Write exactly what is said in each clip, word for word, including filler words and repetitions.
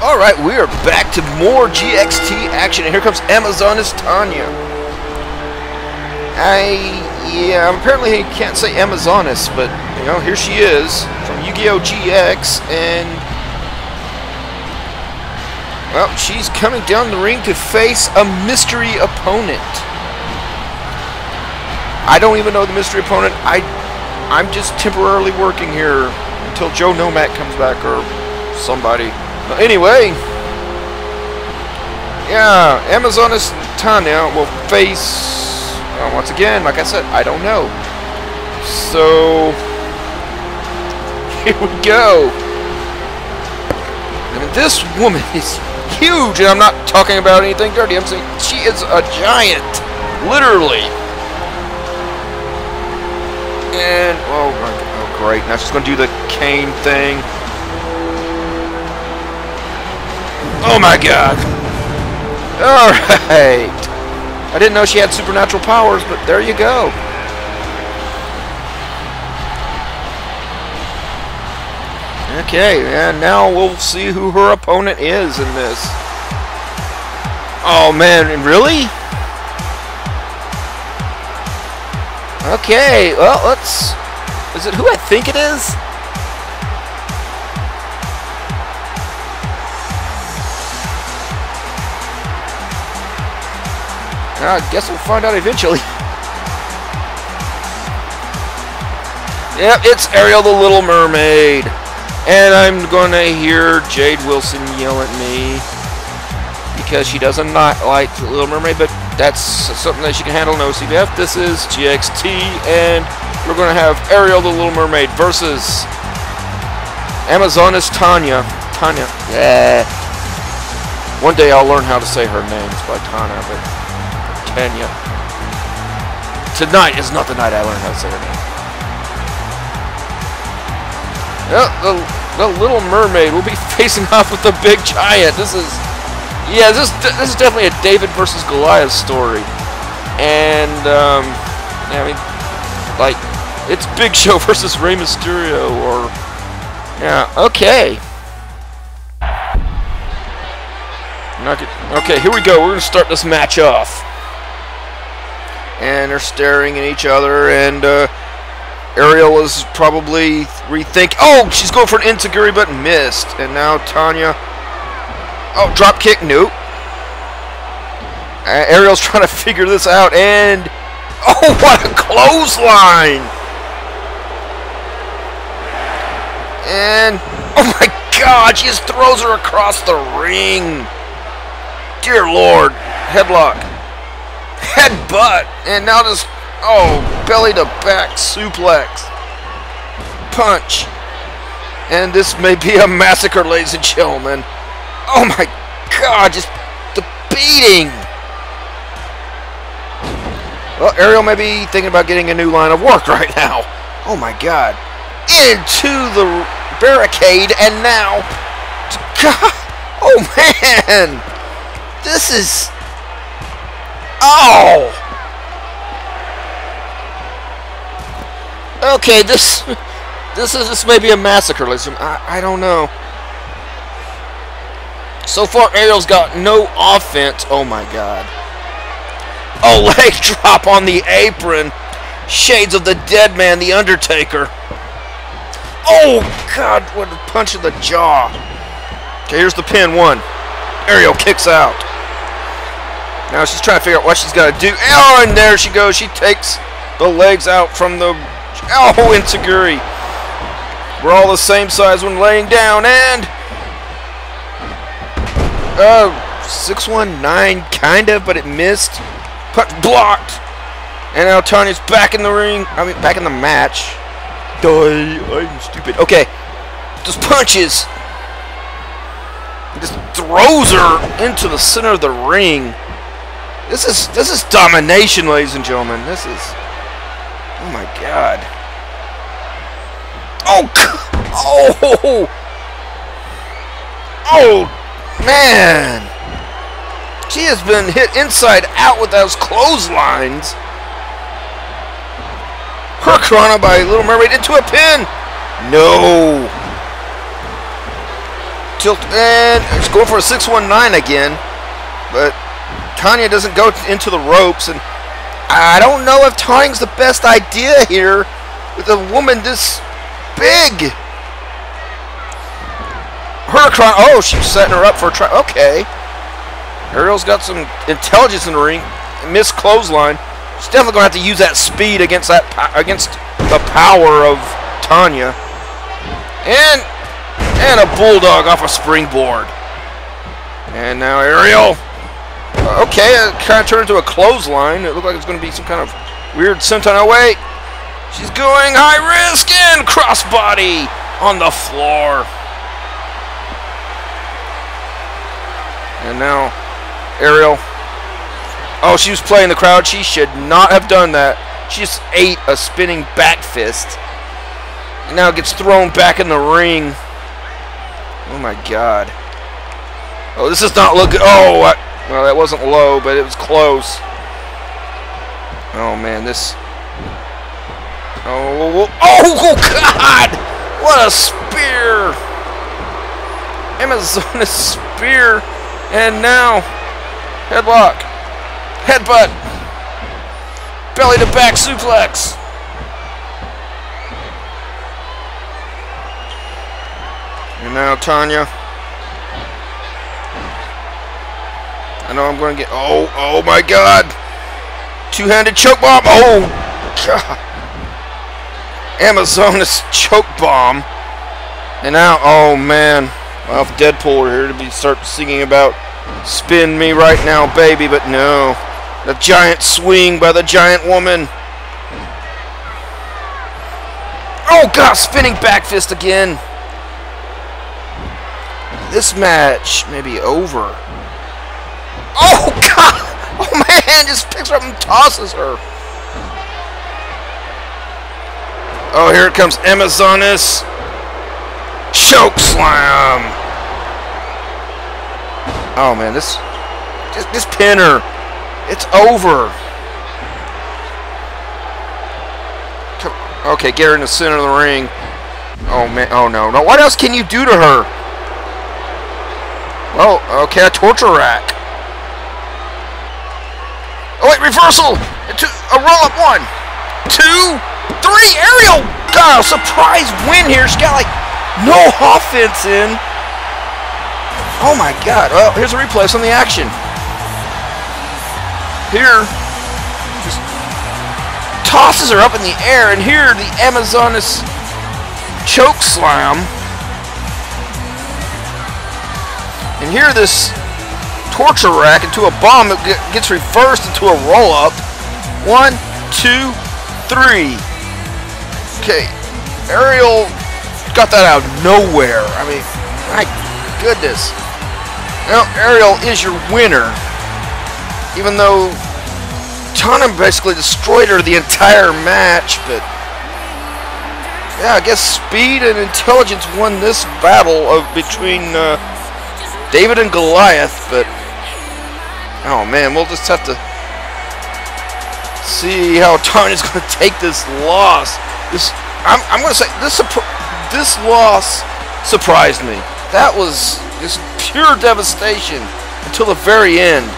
Alright, we are back to more G X T action, and here comes Amazoness Tania. I, yeah, apparently he can't say Amazoness, but, you know, here she is, from Yu-Gi-Oh! G X, and, well, she's coming down the ring to face a mystery opponent. I don't even know the mystery opponent. I, I'm just temporarily working here until Joe Nomad comes back, or somebody. Anyway, yeah, Amazoness Tania will face, well, once again, like I said, I don't know. So, here we go. I mean, this woman is huge, and I'm not talking about anything dirty. I'm saying she is a giant, literally. And, oh, oh great, now she's going to do the cane thing. Oh my god. Alright. I didn't know she had supernatural powers, but there you go. Okay, and now we'll see who her opponent is in this. Oh man, really? Okay, well, let's... Is it who I think it is? I guess we'll find out eventually. Yep, it's Ariel the Little Mermaid. And I'm going to hear Jade Wilson yell at me because she does not like the Little Mermaid, but that's something that she can handle in O C B F. This is G X T, and we're going to have Ariel the Little Mermaid versus Amazoness Tania. Tania. Yeah. One day I'll learn how to say her name. It's by Tania, but... Tania. Tonight is not the night I learned how to say her name. Well, the, the Little Mermaid will be facing off with the big giant. This is, yeah, this this is definitely a David versus Goliath story. And um, I mean, like, it's Big Show versus Rey Mysterio, or yeah, okay. Okay, here we go. We're gonna start this match off. And they're staring at each other, and uh, Ariel is probably rethink. Oh, she's going for an enziguri, but missed. And now Tania. Oh, drop kick, nope. Uh, Ariel's trying to figure this out, and oh, what a clothesline! And oh my God, she just throws her across the ring. Dear Lord, headlock. Headbutt, and now just, oh, belly to back suplex, punch, and this may be a massacre, ladies and gentlemen. Oh my God, just the beating. Well, Ariel may be thinking about getting a new line of work right now. Oh my God, into the barricade, and now, God, oh man, this is... Oh! Okay, this this is this may be a massacre, listen. I I don't know. So far, Ariel's got no offense. Oh my God! Oh, leg drop on the apron. Shades of the dead man, the Undertaker. Oh God! What a punch in the jaw. Okay, here's the pin. One. Ariel kicks out. Now she's trying to figure out what she's got to do. Oh, and there she goes. She takes the legs out from the... Oh, enziguri. We're all the same size when laying down. And... Oh, six one nine, kind of, but it missed. Punch blocked. And now Tania's back in the ring. I mean, back in the match. Die, I'm stupid. Okay. Just punches. Just throws her into the center of the ring. This is this is domination, ladies and gentlemen. This is, oh my God. Oh, oh, oh, man. She has been hit inside out with those clotheslines. Hurricanrana by Little Mermaid into a pin. No. tilt, and it's going for a six one nine again, but Tania doesn't go into the ropes, and I don't know if tying's the best idea here with a woman this big. Hurricane, oh, she's setting her up for a try. Okay. Ariel's got some intelligence in the ring. Missed clothesline. She's definitely going to have to use that speed against that against the power of Tania. And and a bulldog off a springboard. And now Ariel. Okay, it kind of turned into a clothesline. It looked like it's going to be some kind of weird senton away. She's going high risk and crossbody on the floor. And now, Ariel. Oh, she was playing the crowd. She should not have done that. She just ate a spinning back fist. And now gets thrown back in the ring. Oh, my God. Oh, this does not look good. Oh, I, well, that wasn't low, but it was close. Oh, man, this. Oh, oh, oh God. What a spear. Amazoness spear. And now, headlock, headbutt, belly to back suplex. And now Tania. I know I'm going to get, oh, oh my God. Two-handed choke bomb, oh, God. Amazoness choke bomb. And now, oh man. Well, if Deadpool were here to be start singing about spin me right now, baby, but no. The giant swing by the giant woman. Oh, God, spinning back fist again. This match may be over. Oh, God. Oh, man, just picks her up and tosses her. Oh, here it comes, Amazoness. Choke slam! Oh man, this, this this pinner, it's over. Okay, get her in the center of the ring. Oh man, oh no, no. What else can you do to her? Oh, okay, a torture rack. Oh wait, reversal! Two, a roll up, one, two, three. Ariel, God, surprise win here. She got like. No offense in. Oh my God. Well, here's a replay on the action. Here, just tosses her up in the air, and here the Amazoness choke slam. And here this torture rack into a bomb that gets reversed into a roll up. One, two, three. Okay, Ariel. Got that out of nowhere. I mean, my goodness. Now Ariel is your winner. Even though Tana basically destroyed her the entire match, but yeah, I guess speed and intelligence won this battle of between uh, David and Goliath. But oh man, we'll just have to see how Tana's going to take this loss. This I'm, I'm going to say this. This loss surprised me. That was just pure devastation until the very end.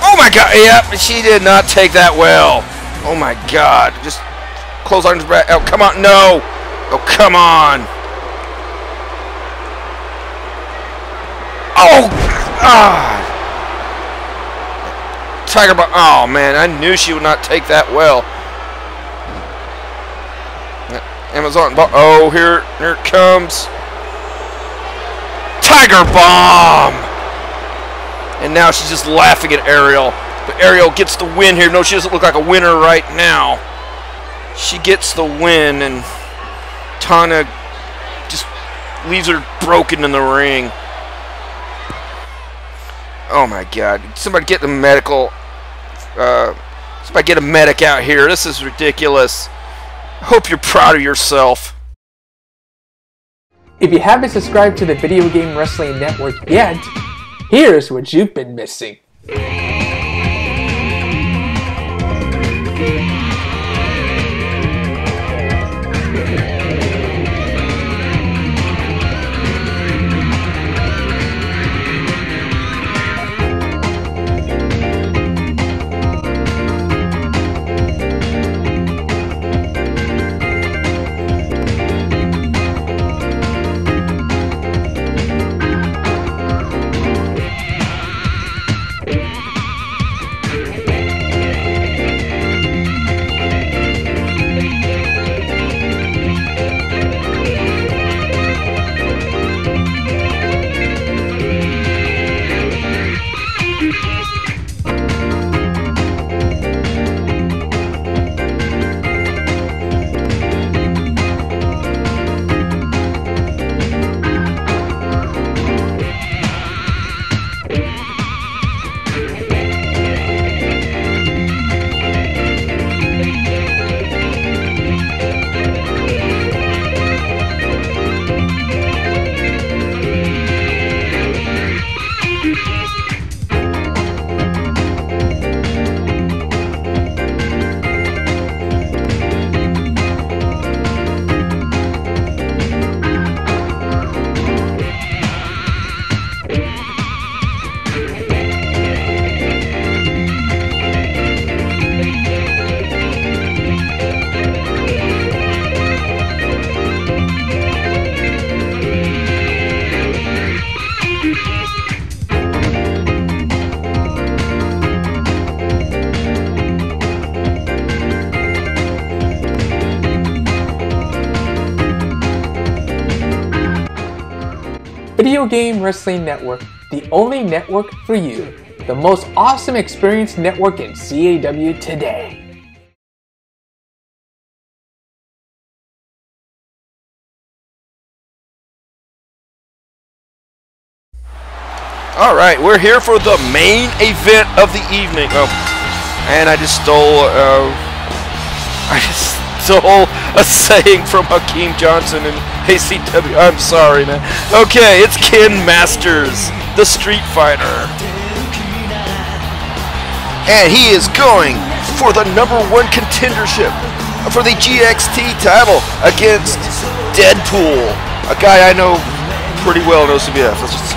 Oh my God! Yep, yeah, she did not take that well. Oh my God! Just close arms back. Oh come on! No! Oh come on! Oh! Ah! Tiger Bomb. Oh man! I knew she would not take that well. Amazon, oh, here, here it comes. Tiger Bomb! And now she's just laughing at Ariel. But Ariel gets the win here. No, she doesn't look like a winner right now. She gets the win, and Tana just leaves her broken in the ring. Oh, my God. Somebody get the medical. Uh, somebody get a medic out here. This is ridiculous. Hope you're proud of yourself. If you haven't subscribed to the Video Game Wrestling Network yet, here's what you've been missing. Video Game Wrestling Network, the only network for you. The most awesome experience network in C A W today. All right, we're here for the main event of the evening. Oh, and I just stole, uh, I just stole a saying from Hakeem Johnson and A C W. I'm sorry, man. Okay, it's Ken Masters, the Street Fighter, and he is going for the number one contendership for the G X T title against Deadpool, a guy I know pretty well in O C B F. Let's just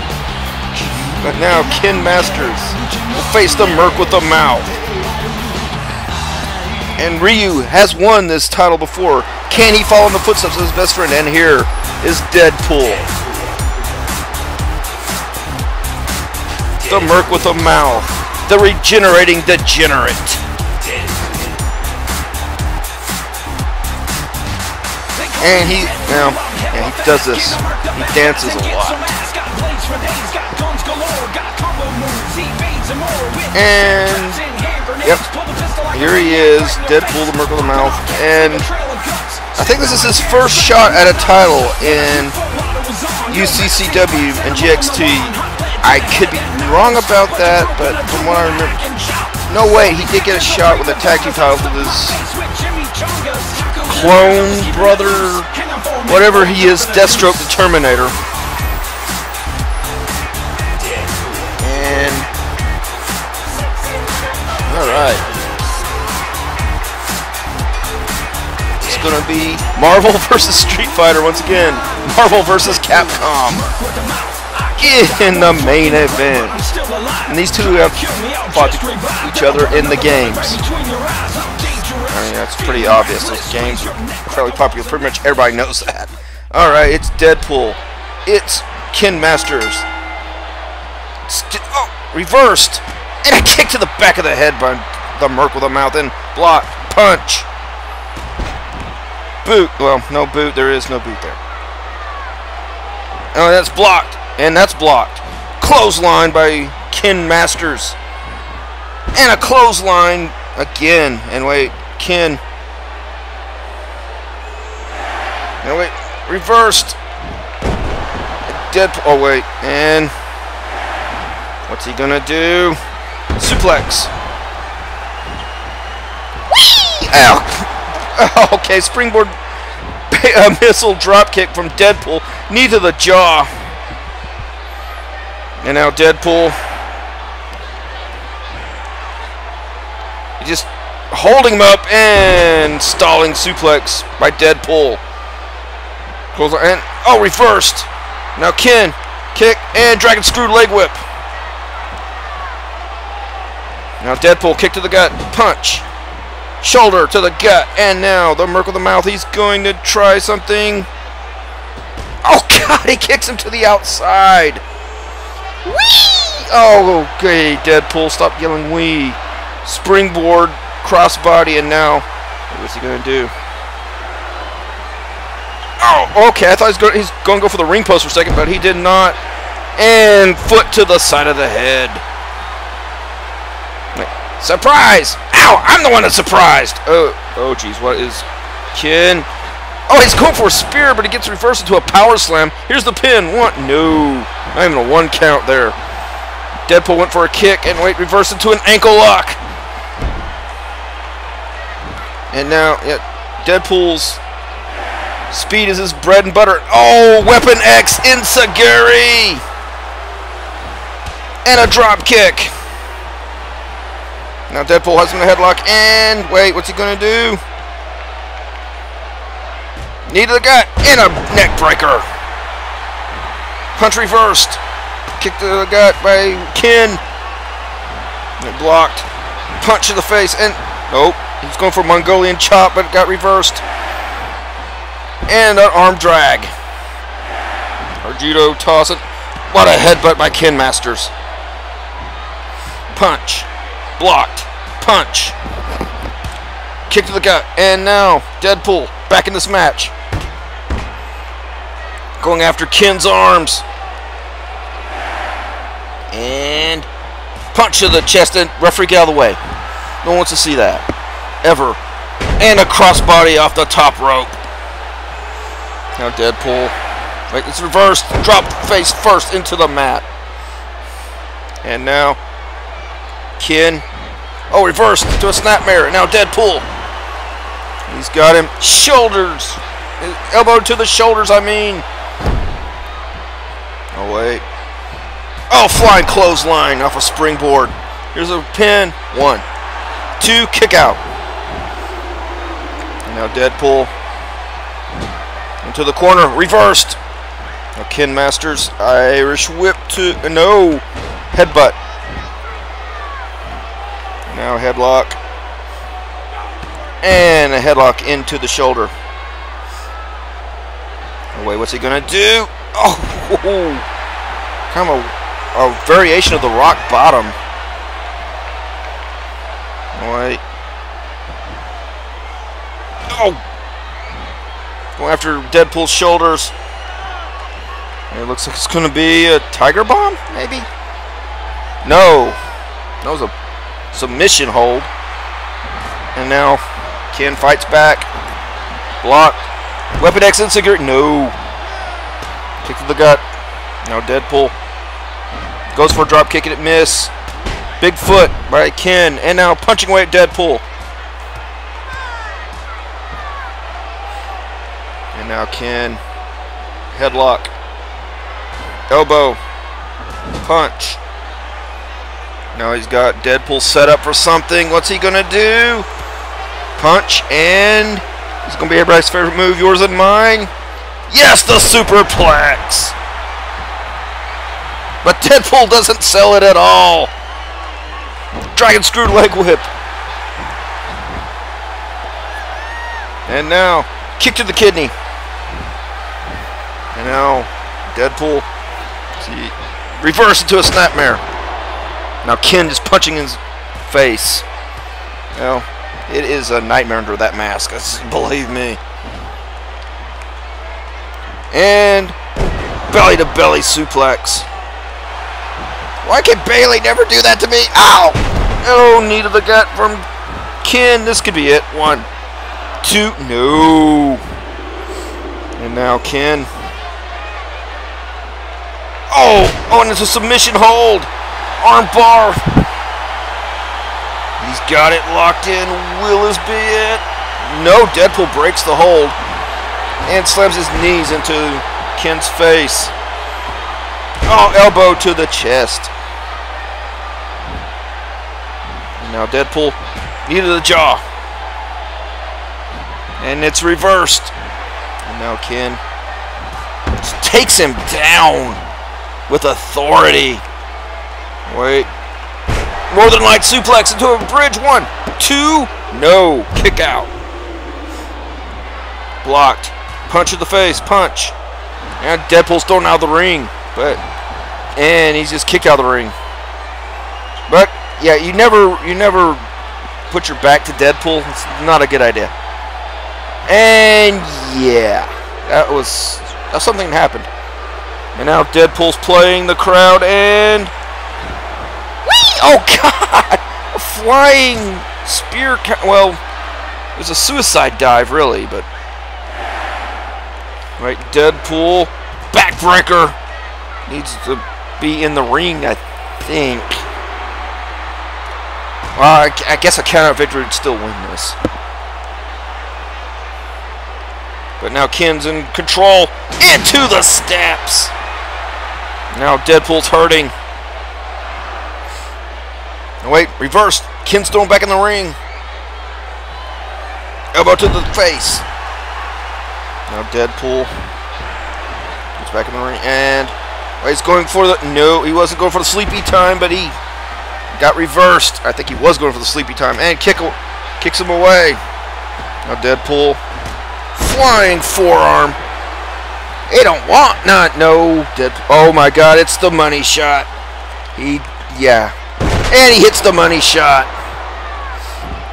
But now Ken Masters will face the Merrick with the mouth. And Ryu has won this title before. Can he follow in the footsteps of his best friend? And here is Deadpool, the Merrick with the mouth, the regenerating degenerate. And he now yeah, he does this. He dances a lot. And yep, here he is, Deadpool, the Merc of the Mouth, and I think this is his first shot at a title in U C C W and G X T. I could be wrong about that, but from what I remember, no way he did get a shot with a tag team title with his clone brother, whatever he is, Deathstroke the Terminator. Alright. It's gonna be Marvel versus. Street Fighter once again. Marvel versus. Capcom in the main event. And these two have fought each other in the games. I mean, that's pretty obvious. Those games are fairly popular. Pretty much everybody knows that. Alright, it's Deadpool. It's Ken Masters. St oh, reversed. And a kick to the back of the head by the Merc with a mouth, and block, punch, boot. Well, no boot. There is no boot there. Oh, that's blocked, and that's blocked. Clothesline by Ken Masters, and a clothesline again. And wait, Ken. No wait, reversed. Deadpool. Oh wait, and what's he gonna do? Suplex. Whee! Ow. Okay, springboard uh, missile dropkick from Deadpool. Knee to the jaw. And now Deadpool. Just holding him up and stalling suplex by Deadpool. And, oh, reversed. Now Ken. Kick and dragon screw leg whip. Now Deadpool, kick to the gut, punch, shoulder to the gut, and now the Merc with the mouth, he's going to try something. Oh god, he kicks him to the outside. Whee! Oh, okay, Deadpool, stop yelling wee. Springboard, crossbody, and now, what's he going to do? Oh, okay, I thought he was going, he's going to go for the ring post for a second, but he did not. And foot to the side of the head. Surprise! Ow! I'm the one that's surprised! Oh, oh geez, what is Ken? Oh, he's going for a spear, but he gets reversed into a power slam. Here's the pin. One. No. Not even a one count there. Deadpool went for a kick, and wait, reversed into an ankle lock. And now, yeah, Deadpool's speed is his bread and butter. Oh, Weapon X Insiguri! And a drop kick. Now Deadpool has him in a headlock, and wait, what's he gonna do? Knee to the gut, and a neck breaker. Punch reversed. Kick to the gut by Ken. And blocked. Punch to the face, and nope. He's going for a Mongolian chop, but it got reversed. And an arm drag. Arjudo toss it. What a headbutt by Ken Masters. Punch. Blocked. Punch. Kick to the gut. And now Deadpool back in this match. Going after Ken's arms. Punch to the chest, and referee get out of the way. No one wants to see that. Ever. And a crossbody off the top rope. Now Deadpool. Right, it's reversed. Drop face first into the mat. And now Ken. Oh, reversed to a snapmare. Now Deadpool. He's got him. Shoulders. Elbow to the shoulders, I mean. Oh, wait. Oh, flying clothesline off a springboard. Here's a pin. One. Two. Kick out. And now Deadpool. Into the corner. Reversed. Now Ken Masters. Irish whip to. No. Headbutt. Now headlock. And a headlock into the shoulder. Oh, wait, what's he going to do? Oh, kind of a, a variation of the rock bottom. Oh, wait. Oh. Going after Deadpool's shoulders. And it looks like it's going to be a tiger bomb, maybe? No. That was a submission hold. And now Ken fights back. Blocked. Weapon X and cigarette. No. Kick to the gut. Now Deadpool goes for a drop kick and it miss. Big foot by Ken. And now punching away at Deadpool. And now Ken. Headlock. Elbow. Punch. Now he's got Deadpool set up for something. What's he gonna do? Punch and. It's going to be everybody's favorite move, yours and mine. Yes, the superplex. But Deadpool doesn't sell it at all. Dragon screw leg whip. And now, kick to the kidney. And now, Deadpool see, reverse into a snapmare. Now Ken is punching his face. Now, it is a nightmare under that mask, believe me. And belly to belly suplex. Why can Bailey never do that to me? Ow! Oh, knee to the gut from Ken. This could be it. One, two, no. And now Ken. Oh, oh, and it's a submission hold. Arm bar. He's got it locked in. Will this be it? No, Deadpool breaks the hold and slams his knees into Ken's face. Oh, elbow to the chest. And now Deadpool, knee to the jaw. And it's reversed. And now Ken takes him down with authority. Wait. Northern Light suplex into a bridge. One, two, no. Kick out. Blocked. Punch in the face. Punch. And Deadpool's thrown out of the ring. But and he's just kicked out of the ring. But yeah, you never you never put your back to Deadpool. It's not a good idea. And yeah. That was that's something that happened. And now Deadpool's playing the crowd and oh God! A flying spear. Well, it was a suicide dive, really, but right. Deadpool backbreaker needs to be in the ring, I think. Well, I, I guess a count out victory would still win this. But now Ken's in control. Into the steps. Now Deadpool's hurting. Wait, reversed. Ken's thrown back in the ring. Elbow to the face. Now Deadpool gets back in the ring and well, he's going for the no. He wasn't going for the sleepy time, but he got reversed. I think he was going for the sleepy time and kick kicks him away. Now Deadpool flying forearm. They don't want not no. Deadpool. Oh my God! It's the money shot. He yeah. And he hits the money shot.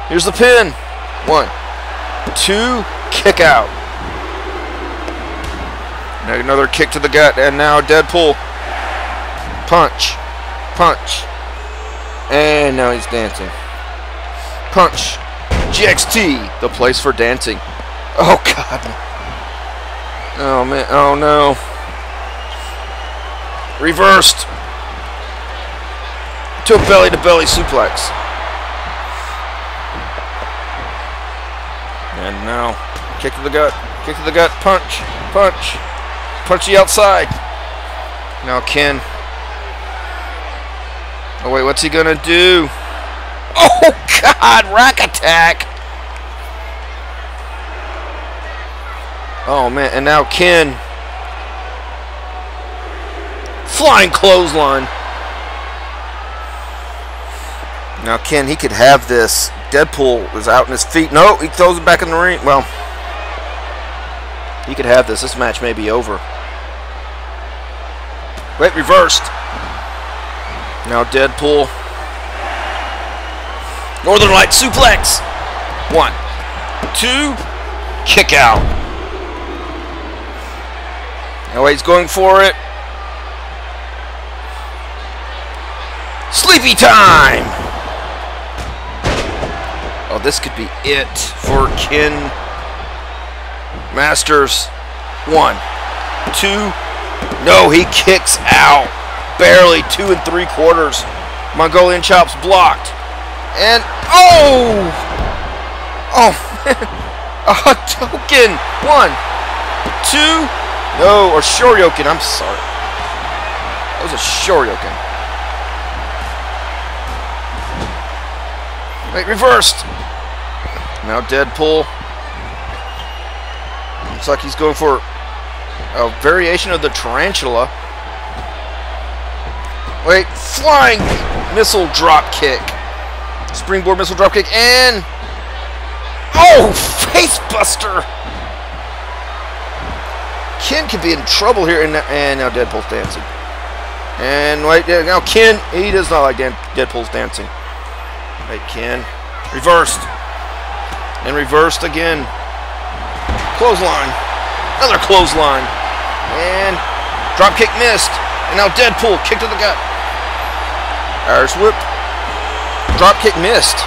Here's the pin. One, two, kick out. And another kick to the gut, and now Deadpool. Punch, punch. And now he's dancing. Punch. G X T, the place for dancing. Oh, God. Oh, man. Oh, no. Reversed. To a belly-to-belly suplex. And now, kick to the gut. Kick to the gut. Punch. Punch. Punch the outside. Now, Ken. Oh, wait. What's he going to do? Oh, God. Rack attack. Oh, man. And now, Ken. Flying clothesline. Now, Ken, he could have this. Deadpool was out in his feet. No, he throws it back in the ring. Well, he could have this. This match may be over. Wait, reversed. Now, Deadpool. Northern Light suplex. One, two, kick out. Now, he's going for it. Sleepy time. Oh, this could be it for Ken Masters. One, two, no, he kicks out. Barely two and three quarters. Mongolian chops blocked. And, oh! Oh, man. A token. One, two, no, or Shoryoken, I'm sorry. That was a Shoryoken. Wait, reversed. Now Deadpool. Looks like he's going for a variation of the tarantula. Wait, flying missile drop kick. Springboard missile drop kick and oh, face buster. Ken could be in trouble here, and and now Deadpool's dancing. And wait, now Ken, he does not like Dan Deadpool's dancing. Wait, Ken. Reversed. And reversed again. Clothesline. Another clothesline. And drop kick missed. And now Deadpool. Kick to the gut. Irish whip. Drop kick missed.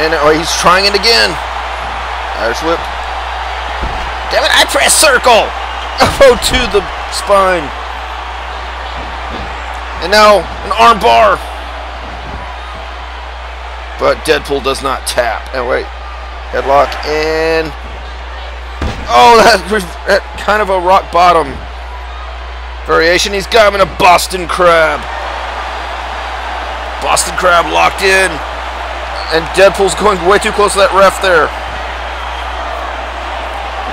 And oh, he's trying it again. Irish whip. Damn it, I press circle. Oh, to the spine. And now, an arm bar. But Deadpool does not tap. And wait. Headlock. And... oh, that, that kind of a rock bottom variation. He's got him in a Boston Crab. Boston Crab locked in. And Deadpool's going way too close to that ref there.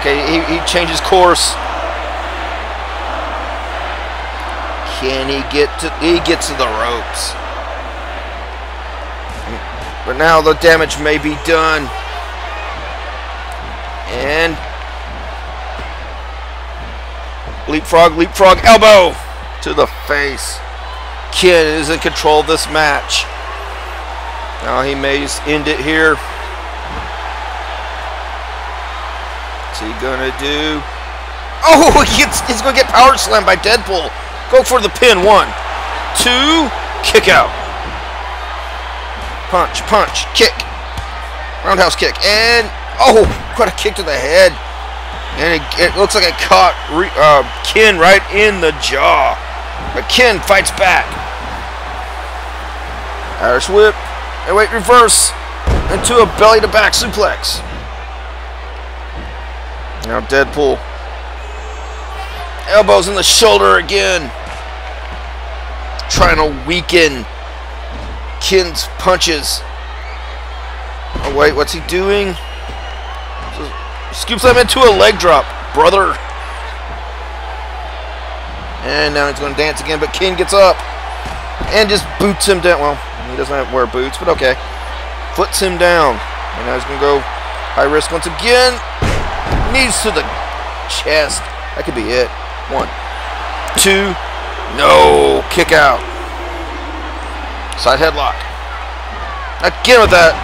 Okay, he, he changes course. Can he get to, he gets to the ropes. But now the damage may be done. And leapfrog, leapfrog, elbow to the face. Ken is in control of this match. Now he may just end it here. What's he gonna do? Oh, he gets, he's gonna get power slammed by Deadpool. Go for the pin. One, two, kick out. Punch, punch, kick. Roundhouse kick. And, oh, quite a kick to the head. And it, it looks like it caught re, uh, Ken right in the jaw. But Ken fights back. Irish whip. And wait, reverse. Into a belly-to-back suplex. Now Deadpool. Elbows in the shoulder again. Trying to weaken Ken's punches. Oh, wait, what's he doing? Scoops them into a leg drop, brother. And now he's going to dance again, but Ken gets up and just boots him down. Well, he doesn't wear boots, but okay. Foots him down. And now he's going to go high risk once again. Knees to the chest. That could be it. One, two, no. Kick out. Side headlock. Again with that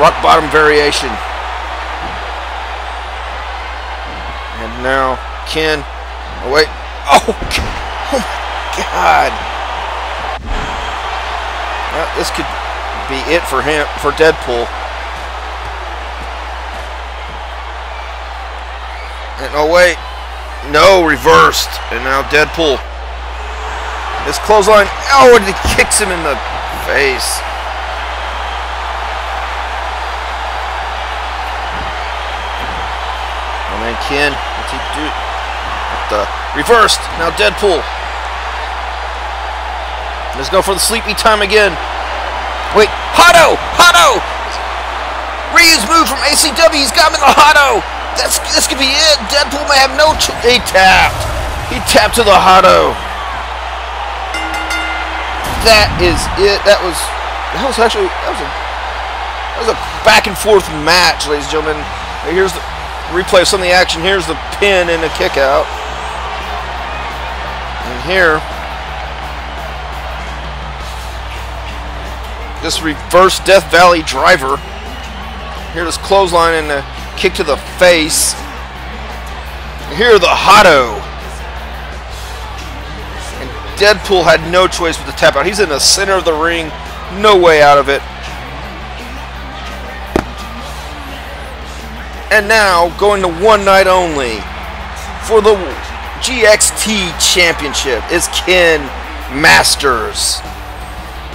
rock bottom variation. And now Ken. Oh, wait. Oh, oh my God. Well, this could be it for him, for Deadpool. And oh wait, no, reversed, and now Deadpool. This clothesline, oh, and he kicks him in the face. Oh man, Ken, what's he do? What the? Reversed, now Deadpool. Let's go for the sleepy time again. Wait, Hotto! Hotto! Ryu's moved from A C W, he's got him in the Hotto! That's, this could be it! Deadpool may have no ch- He tapped! He tapped to the Hotto! That is it, that was... That was actually... That was a, that was a back and forth match, ladies and gentlemen. Here's the replay of some of the action. Here's the pin and a kick out. And here... this reverse Death Valley driver. Here this clothesline and a kick to the face. Here the Hotto. And Deadpool had no choice but to tap out. He's in the center of the ring. No way out of it. And now going to One Night Only for the G X T Championship is Ken Masters.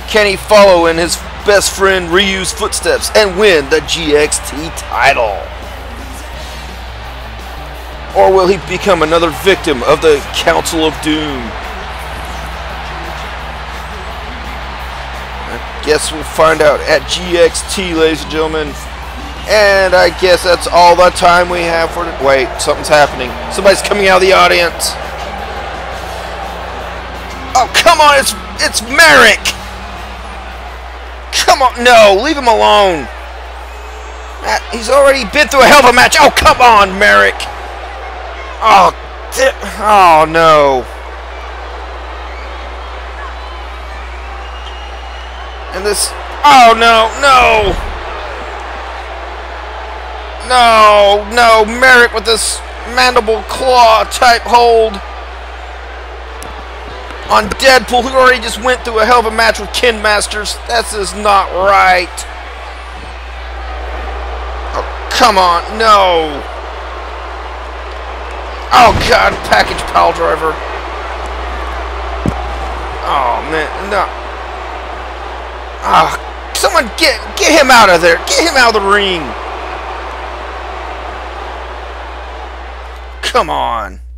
Can he follow in his best friend Ryu's footsteps and win the G X T title? Or will he become another victim of the Council of Doom? I guess we'll find out at G X T, ladies and gentlemen. And I guess that's all the time we have for today. Wait, something's happening. Somebody's coming out of the audience. Oh, come on, it's, it's Merrick! Come on, no, leave him alone. Matt, he's already been through a hell of a match. Oh, come on, Merrick. Oh, oh no. And this, oh no, no. No, no, Merrick with this mandible claw type hold on Deadpool, who already just went through a hell of a match with Ken Masters. This is not right. Oh, come on, no. Oh, God, package pile driver. Oh, man, no. Ah, oh, someone get, get him out of there. Get him out of the ring. Come on.